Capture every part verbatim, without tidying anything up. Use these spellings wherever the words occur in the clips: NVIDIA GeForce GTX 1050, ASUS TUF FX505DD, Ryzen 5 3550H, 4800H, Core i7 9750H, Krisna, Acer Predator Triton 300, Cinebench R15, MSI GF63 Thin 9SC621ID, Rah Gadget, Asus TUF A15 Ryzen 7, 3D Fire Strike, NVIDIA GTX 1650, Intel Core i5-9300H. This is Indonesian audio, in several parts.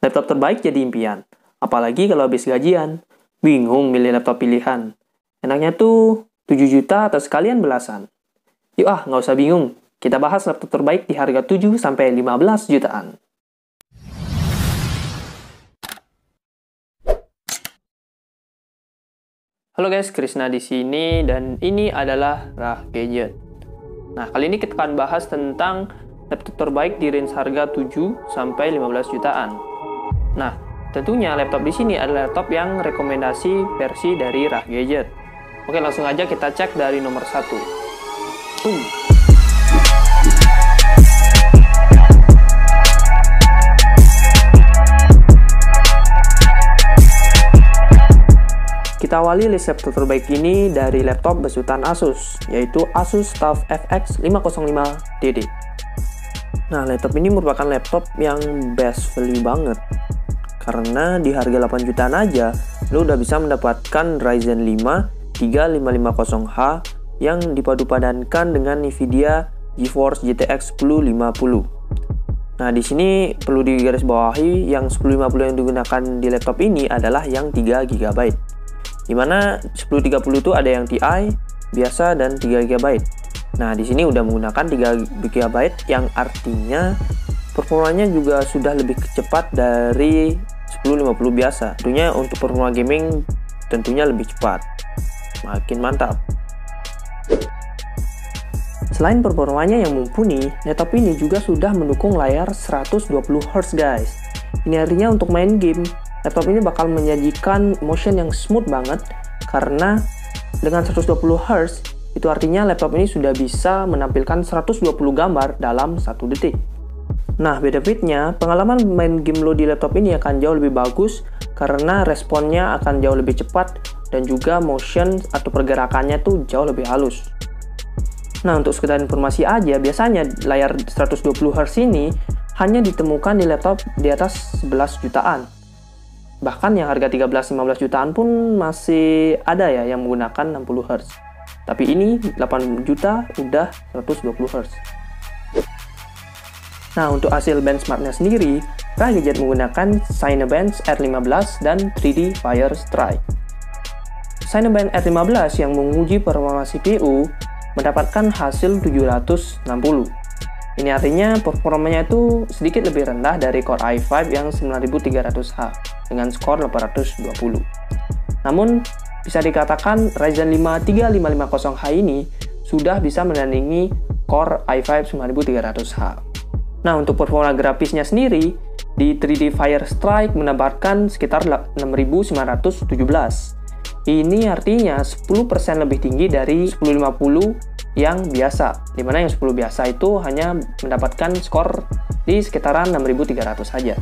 Laptop terbaik jadi impian. Apalagi kalau habis gajian. Bingung milih laptop pilihan. Enaknya tuh tujuh juta atau sekalian belasan. Yuk ah, nggak usah bingung. Kita bahas laptop terbaik di harga tujuh sampai lima belas jutaan. Halo guys, Krisna di sini dan ini adalah Rah Gadget. Nah, kali ini kita akan bahas tentang laptop terbaik di range harga tujuh sampai lima belas jutaan. Nah, tentunya laptop di sini adalah laptop yang rekomendasi versi dari Rah Gadget. Oke, langsung aja kita cek dari nomor satu. Uh. Kita awali list laptop terbaik ini dari laptop besutan Asus, yaitu Asus TUF F X lima nol lima D D. Nah, laptop ini merupakan laptop yang best value banget. Karena di harga delapan jutaan aja, lo udah bisa mendapatkan Ryzen lima tiga lima lima nol H yang dipadupadankan dengan NVIDIA GeForce G T X sepuluh lima puluh. Nah, di sini perlu digarisbawahi yang sepuluh lima puluh yang digunakan di laptop ini adalah yang tiga giga byte. Dimana sepuluh tiga puluh itu ada yang Ti, biasa, dan tiga giga byte. Nah, di sini udah menggunakan tiga giga byte yang artinya performanya juga sudah lebih cepat dari sepuluh lima puluh biasa. Tentunya untuk performa gaming tentunya lebih cepat. Makin mantap. Selain performanya yang mumpuni, laptop ini juga sudah mendukung layar seratus dua puluh hertz guys. Ini artinya untuk main game, laptop ini bakal menyajikan motion yang smooth banget karena dengan seratus dua puluh hertz itu artinya laptop ini sudah bisa menampilkan seratus dua puluh gambar dalam satu detik. Nah, benefitnya, pengalaman main game lo di laptop ini akan jauh lebih bagus karena responnya akan jauh lebih cepat dan juga motion atau pergerakannya tuh jauh lebih halus. Nah, untuk sekedar informasi aja, biasanya layar seratus dua puluh hertz ini hanya ditemukan di laptop di atas sebelas jutaan. Bahkan yang harga tiga belas sampai lima belas jutaan pun masih ada ya yang menggunakan enam puluh hertz. Tapi ini delapan juta udah seratus dua puluh hertz. Nah, untuk hasil benchmarknya sendiri, Rah Gadget menggunakan Cinebench R lima belas dan tiga D Fire Strike. Cinebench R lima belas yang menguji performa C P U mendapatkan hasil tujuh ratus enam puluh. Ini artinya performanya itu sedikit lebih rendah dari Core i lima yang sembilan tiga ratus H dengan skor delapan ratus dua puluh. Namun, bisa dikatakan Ryzen lima tiga lima lima nol H ini sudah bisa menandingi Core i lima sembilan tiga ratus H. Nah, untuk performa grafisnya sendiri, di tiga D Fire Strike mendapatkan sekitar enam ribu sembilan ratus tujuh belas. Ini artinya sepuluh persen lebih tinggi dari sepuluh lima puluh yang biasa, dimana yang sepuluh biasa itu hanya mendapatkan skor di sekitaran enam ribu tiga ratus saja.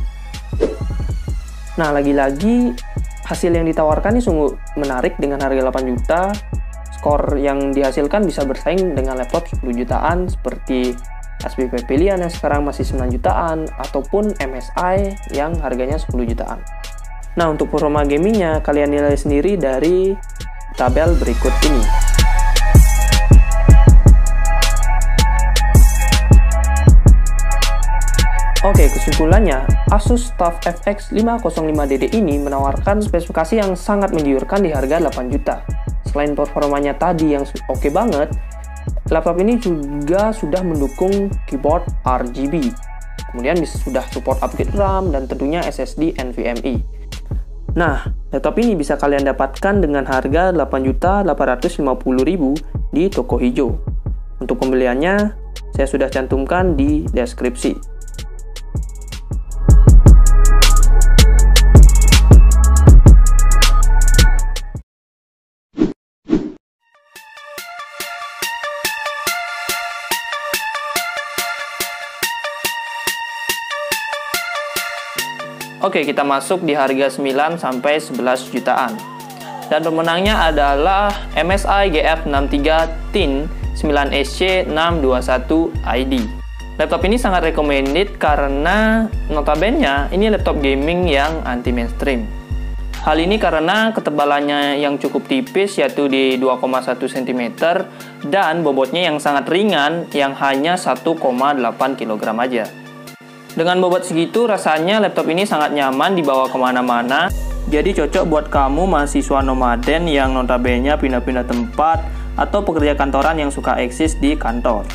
Nah, lagi-lagi hasil yang ditawarkan ini sungguh menarik dengan harga delapan juta. Skor yang dihasilkan bisa bersaing dengan laptop sepuluh jutaan seperti S P P pilihan yang sekarang masih sembilan jutaan ataupun M S I yang harganya sepuluh jutaan. Nah, untuk performa gamingnya kalian nilai sendiri dari tabel berikut ini. Oke, kesimpulannya, Asus TUF F X lima nol lima D D ini menawarkan spesifikasi yang sangat menggiurkan di harga delapan juta. Selain performanya tadi yang oke banget, laptop ini juga sudah mendukung keyboard R G B. Kemudian bisa sudah support upgrade RAM dan tentunya S S D NVMe. Nah, laptop ini bisa kalian dapatkan dengan harga delapan juta delapan ratus lima puluh ribu di toko hijau. Untuk pembeliannya, saya sudah cantumkan di deskripsi. Oke, kita masuk di harga sembilan sampai sebelas jutaan. Dan pemenangnya adalah M S I G F enam tiga Thin sembilan S C enam dua satu I D. Laptop ini sangat recommended karena notabene-nya ini laptop gaming yang anti mainstream. Hal ini karena ketebalannya yang cukup tipis yaitu di dua koma satu sentimeter dan bobotnya yang sangat ringan yang hanya satu koma delapan kilogram aja. Dengan bobot segitu, rasanya laptop ini sangat nyaman dibawa kemana-mana. Jadi cocok buat kamu mahasiswa nomaden yang notabene pindah-pindah tempat atau pekerja kantoran yang suka eksis di kantor.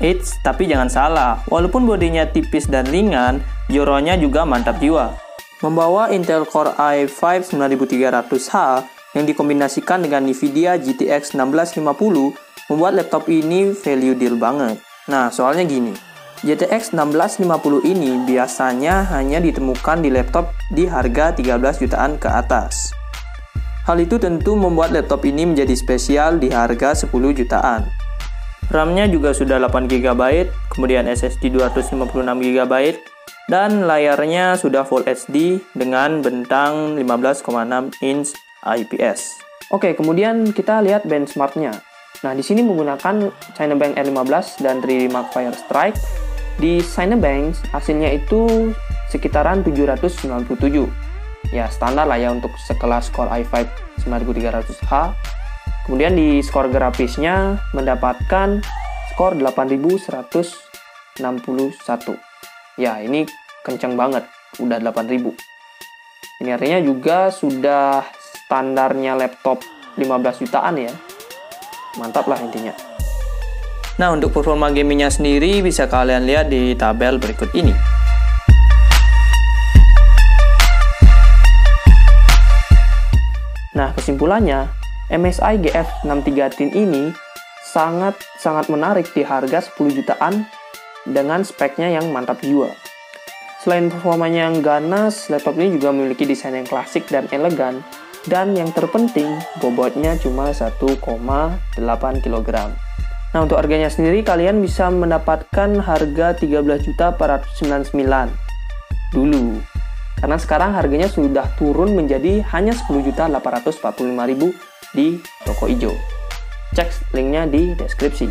Eits, tapi jangan salah, walaupun bodinya tipis dan ringan, joronya juga mantap jiwa. Membawa Intel Core i lima sembilan tiga nol nol H yang dikombinasikan dengan NVIDIA G T X enam belas lima puluh membuat laptop ini value deal banget. Nah, soalnya gini, G T X enam belas lima puluh ini biasanya hanya ditemukan di laptop di harga tiga belas jutaan ke atas. Hal itu tentu membuat laptop ini menjadi spesial di harga sepuluh jutaan. RAM-nya juga sudah delapan giga byte, kemudian S S D dua ratus lima puluh enam giga byte, dan layarnya sudah Full H D dengan bentang lima belas koma enam inch I P S. Oke, kemudian kita lihat benchmark-nya. Nah, di sini menggunakan Cinebench R lima belas dan tiga D Fire Strike. Di Cinebench hasilnya itu sekitaran tujuh ratus sembilan puluh tujuh. Ya, standar lah ya untuk sekelas Core i lima sembilan tiga nol nol H. Kemudian di skor grafisnya mendapatkan skor delapan ribu seratus enam puluh satu. Ya, ini kenceng banget, udah delapan ribu. Ini artinya juga sudah standarnya laptop lima belas jutaan ya. Mantap lah intinya. Nah, untuk performa gamingnya sendiri bisa kalian lihat di tabel berikut ini. Nah, kesimpulannya, M S I G F enam tiga Thin ini sangat-sangat menarik di harga sepuluh jutaan dengan speknya yang mantap jiwa. Selain performanya yang ganas, laptop ini juga memiliki desain yang klasik dan elegan. Dan yang terpenting, bobotnya cuma satu koma delapan kilogram. Nah, untuk harganya sendiri, kalian bisa mendapatkan harga tiga belas juta empat ratus sembilan puluh sembilan ribu dulu. Karena sekarang harganya sudah turun menjadi hanya sepuluh juta delapan ratus empat puluh lima ribu di toko hijau. Cek linknya di deskripsi.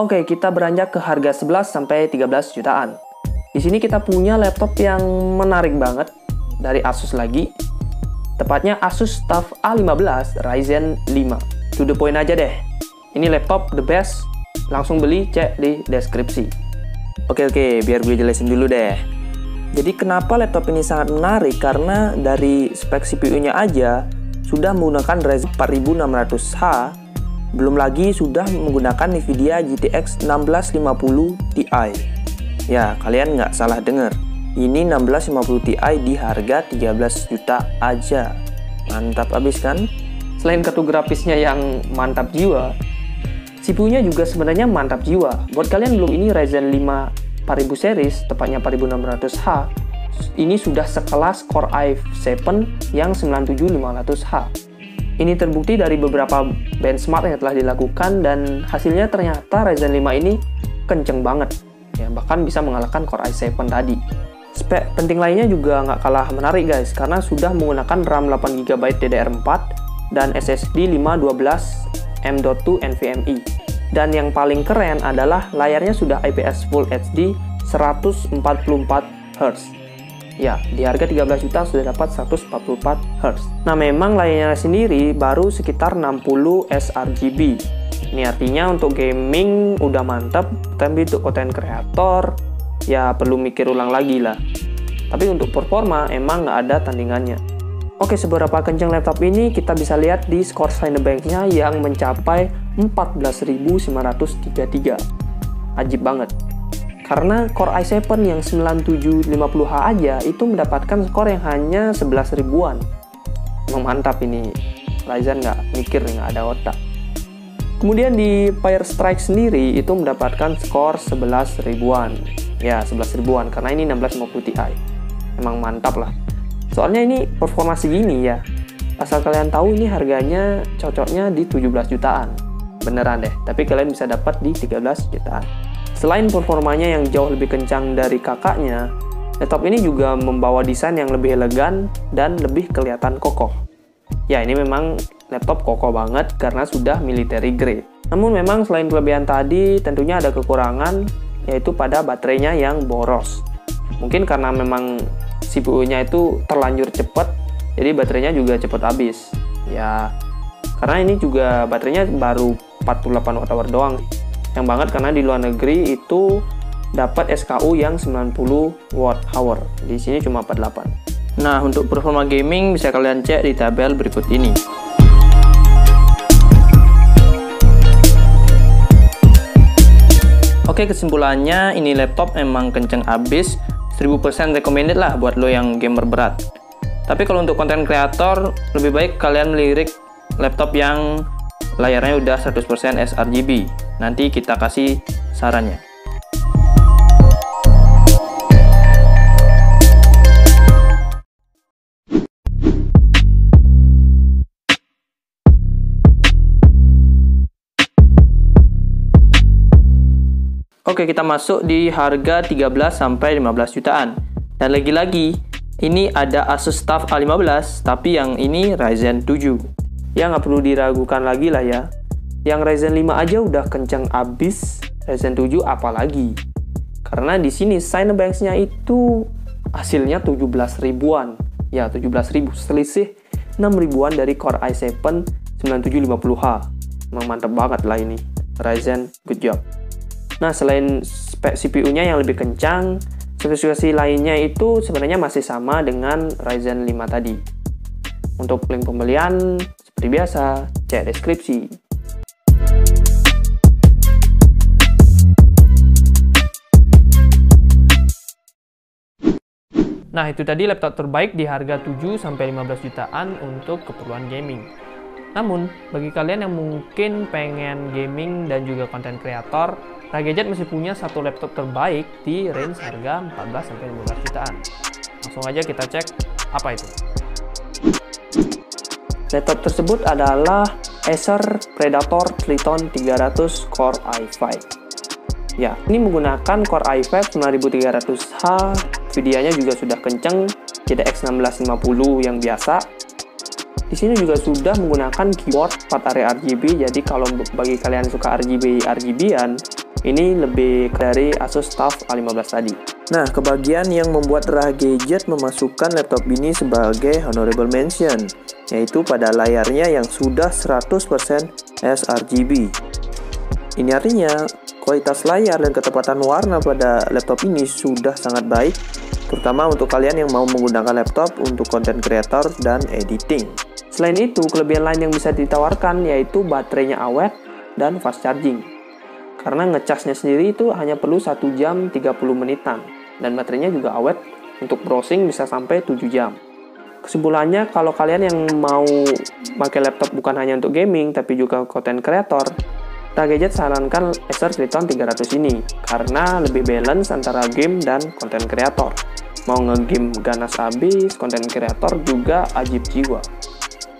Oke, kita beranjak ke harga sebelas sampai tiga belas jutaan. Di sini kita punya laptop yang menarik banget dari Asus lagi. Tepatnya Asus TUF A lima belas Ryzen lima. To the point aja deh. Ini laptop the best. Langsung beli, cek di deskripsi. Oke oke, biar gue jelasin dulu deh. Jadi kenapa laptop ini sangat menarik? Karena dari spek C P U-nya aja sudah menggunakan Ryzen empat enam nol nol H. Belum lagi sudah menggunakan NVIDIA G T X enam belas lima puluh Ti. Ya, kalian nggak salah dengar. Ini enam belas lima puluh Ti di harga tiga belas juta aja. Mantap abis kan? Selain kartu grafisnya yang mantap jiwa, C P U-nya juga sebenarnya mantap jiwa. Buat kalian belum, ini Ryzen lima empat ribu series, tepatnya empat enam nol nol H, ini sudah sekelas Core i tujuh yang sembilan tujuh lima nol nol H. Ini terbukti dari beberapa benchmark yang telah dilakukan dan hasilnya ternyata Ryzen lima ini kenceng banget. Ya, bahkan bisa mengalahkan Core i tujuh tadi. Spek penting lainnya juga nggak kalah menarik guys, karena sudah menggunakan RAM delapan giga byte D D R empat dan S S D lima dua belas M dot dua NVMe. Dan yang paling keren adalah layarnya sudah I P S Full H D seratus empat puluh empat hertz. Ya, di harga tiga belas juta sudah dapat seratus empat puluh empat hertz. Nah, memang layarnya sendiri baru sekitar enam puluh sRGB. Ini artinya untuk gaming udah mantap, tapi untuk konten kreator ya perlu mikir ulang lagi lah. Tapi untuk performa emang nggak ada tandingannya. Oke, seberapa kenceng laptop ini kita bisa lihat di skor Cinebench-nya yang mencapai empat belas ribu sembilan ratus tiga puluh tiga. Ajib banget. Karena Core i tujuh yang sembilan tujuh lima nol H aja itu mendapatkan skor yang hanya sebelas ribuan. Emang mantap ini. Ryzen nggak mikir, nggak ada otak. Kemudian di Fire Strike sendiri itu mendapatkan skor sebelas ribuan. Ya, sebelas ribuan karena ini enam belas lima puluh Ti. Emang mantap lah. Soalnya ini performa segini ya. Asal kalian tahu, ini harganya cocoknya di tujuh belas jutaan. Beneran deh, tapi kalian bisa dapat di tiga belas jutaan. Selain performanya yang jauh lebih kencang dari kakaknya, laptop ini juga membawa desain yang lebih elegan dan lebih kelihatan kokoh. Ya, ini memang laptop kokoh banget karena sudah military grade. Namun memang selain kelebihan tadi, tentunya ada kekurangan, yaitu pada baterainya yang boros. Mungkin karena memang C P U-nya itu terlanjur cepat, jadi baterainya juga cepat habis. Ya, karena ini juga baterainya baru empat puluh delapan watt hour doang. Yang banget karena di luar negeri itu dapat S K U yang sembilan puluh watt hour. Di sini cuma empat puluh delapan. Nah, untuk performa gaming bisa kalian cek di tabel berikut ini. Oke, kesimpulannya ini laptop emang kenceng abis, seribu persen recommended lah buat lo yang gamer berat. Tapi kalau untuk konten kreator, lebih baik kalian melirik laptop yang layarnya udah seratus persen sRGB. Nanti kita kasih sarannya. Oke, kita masuk di harga tiga belas sampai lima belas jutaan. Dan lagi-lagi, ini ada Asus TUF A lima belas, tapi yang ini Ryzen tujuh. Ya, nggak perlu diragukan lagi lah ya. Yang Ryzen lima aja udah kenceng abis, Ryzen tujuh apalagi. Karena di sini Cinebench-nya itu hasilnya tujuh belas ribuan. Ya, tujuh belas ribu, selisih enam ribuan dari Core i tujuh sembilan tujuh lima nol H. Memang mantep banget lah ini. Ryzen, good job. Nah, selain spek C P U-nya yang lebih kencang, spesifikasi lainnya itu sebenarnya masih sama dengan Ryzen lima tadi. Untuk link pembelian, seperti biasa, cek deskripsi. Nah, itu tadi laptop terbaik di harga tujuh sampai lima belas jutaan untuk keperluan gaming. Namun, bagi kalian yang mungkin pengen gaming dan juga konten kreator, Rah Gadget masih punya satu laptop terbaik di range harga empat belas sampai lima belas jutaan. Langsung aja kita cek apa itu. Laptop tersebut adalah Acer Predator Triton tiga ratus Core i lima. Ya, ini menggunakan Core i lima sembilan tiga ratus H, videonya juga sudah kenceng, G T X enam belas lima puluh yang biasa. Di sini juga sudah menggunakan keyboard empat area R G B, jadi kalau bagi kalian suka R G B R G B-an, ini lebih dari Asus TUF A lima belas tadi. Nah, kebagian yang membuat Rah Gadget memasukkan laptop ini sebagai honorable mention, yaitu pada layarnya yang sudah seratus persen sRGB. Ini artinya, kualitas layar dan ketepatan warna pada laptop ini sudah sangat baik, terutama untuk kalian yang mau menggunakan laptop untuk konten kreator dan editing. Selain itu, kelebihan lain yang bisa ditawarkan yaitu baterainya awet dan fast charging. Karena ngecasnya sendiri itu hanya perlu satu jam tiga puluh menitan, dan baterainya juga awet, untuk browsing bisa sampai tujuh jam. Kesimpulannya, kalau kalian yang mau pakai laptop bukan hanya untuk gaming, tapi juga konten kreator, Rah Gadget sarankan Acer Triton tiga ratus ini karena lebih balance antara game dan konten kreator. Mau ngegame ganas habis, konten kreator juga ajib jiwa.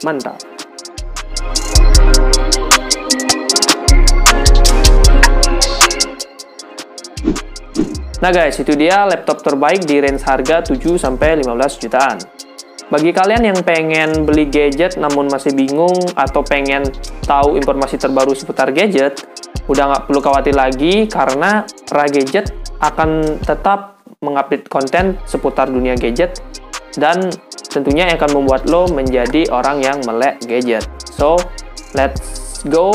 Mantap. Nah guys, itu dia laptop terbaik di range harga tujuh sampai lima belas jutaan. Bagi kalian yang pengen beli gadget namun masih bingung atau pengen tahu informasi terbaru seputar gadget, udah nggak perlu khawatir lagi karena Rah Gadget akan tetap mengupdate konten seputar dunia gadget dan tentunya akan membuat lo menjadi orang yang melek gadget. So, let's go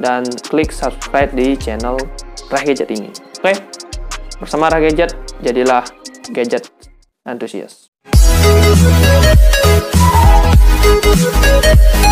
dan klik subscribe di channel Rah Gadget ini. Oke, okay? Bersama Rah Gadget, jadilah gadget enthusiast. We'll be right back.